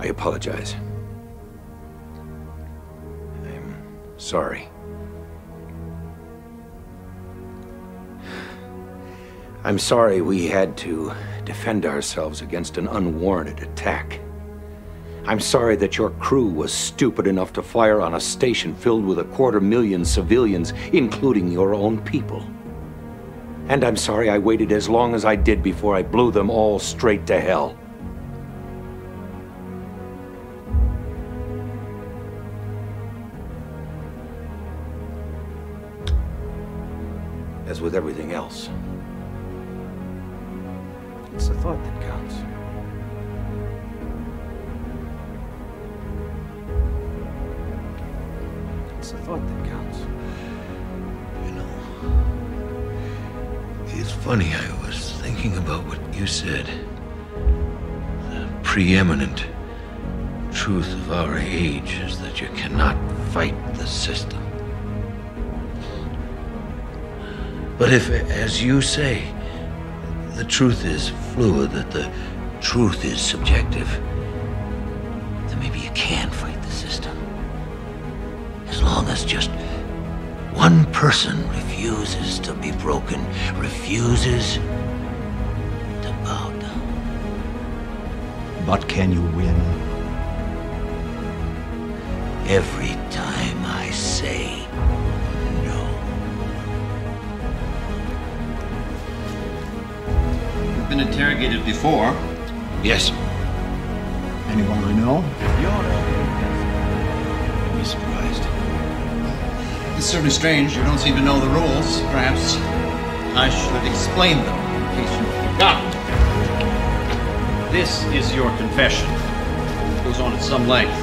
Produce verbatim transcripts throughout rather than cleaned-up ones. I apologize. I'm sorry. I'm sorry we had to defend ourselves against an unwarranted attack. I'm sorry that your crew was stupid enough to fire on a station filled with a quarter million civilians, including your own people. And I'm sorry I waited as long as I did before I blew them all straight to hell. As with everything else, it's the thought that counts. It's the thought that counts. You know, it's funny, I was thinking about what you said. The preeminent truth of our age is that you cannot fight the system. But if, as you say, the truth is fluid, that the truth is subjective, then maybe you can fight the system. As long as just one person refuses to be broken, refuses to bow down. But can you win? Every time I say, been interrogated before? Yes. Anyone I know? You'd be surprised. It's certainly strange. You don't seem to know the rules. Perhaps I should explain them in case you forgot. This is your confession. It goes on at some length,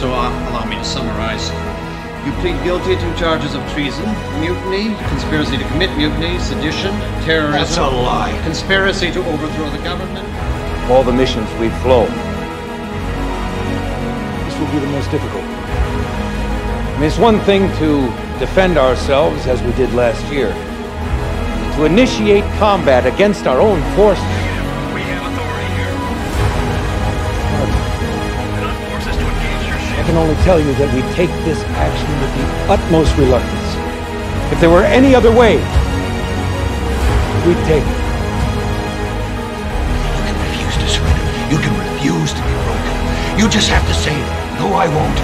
so uh, allow me to summarize. You plead guilty to charges of treason, mutiny, conspiracy to commit mutiny, sedition, terrorism. That's a lie. Conspiracy to overthrow the government. All the missions we've flown. This will be the most difficult. I mean, it's one thing to defend ourselves, as we did last year. To initiate combat against our own forces. We have authority here. Do not force us to engage your ship. I can only tell you that we take this action with the utmost reluctance. If there were any other way, we'd take it. You can refuse to surrender. You can refuse to be broken. You just have to say, no, I won't.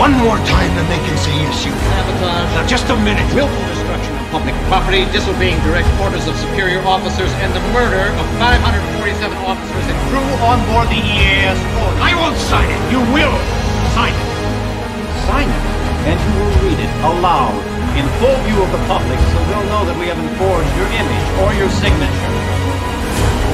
One more time, and they can say, yes, you. Sabotage. Now, just a minute. Willful destruction of public property, disobeying direct orders of superior officers, and the murder of five hundred forty-seven officers and crew on board the E A S boat. I won't sign it. You will sign it. Sign it, and you will read it aloud, in full view of the public, so they'll know that we have forged your image or your signature.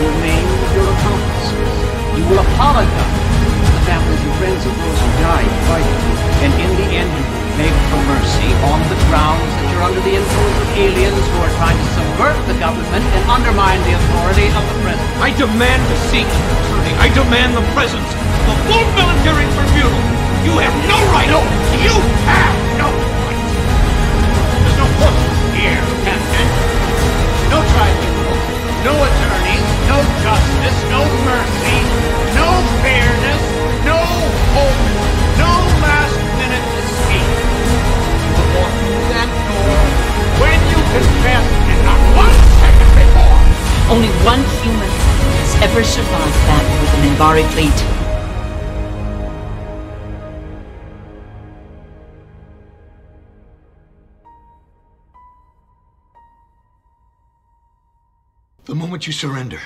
Your name is your accomplices. You will apologize to the families and friends of those who died fighting, and in the end you will beg for mercy on the grounds that you're under the influence of aliens who are trying to subvert the government and undermine the authority of the president. I demand the seat, attorney. I demand the presence of the full military tribunal. You have no right. No, you have no right. There's no court here, Captain. No tribunal, no attorneys, no justice, no mercy, no fairness, no hope, no last-minute escape. You walk through that door when you confess, and not one second before. Only one human has ever survived that with an Embaric fleet. The moment you surrender,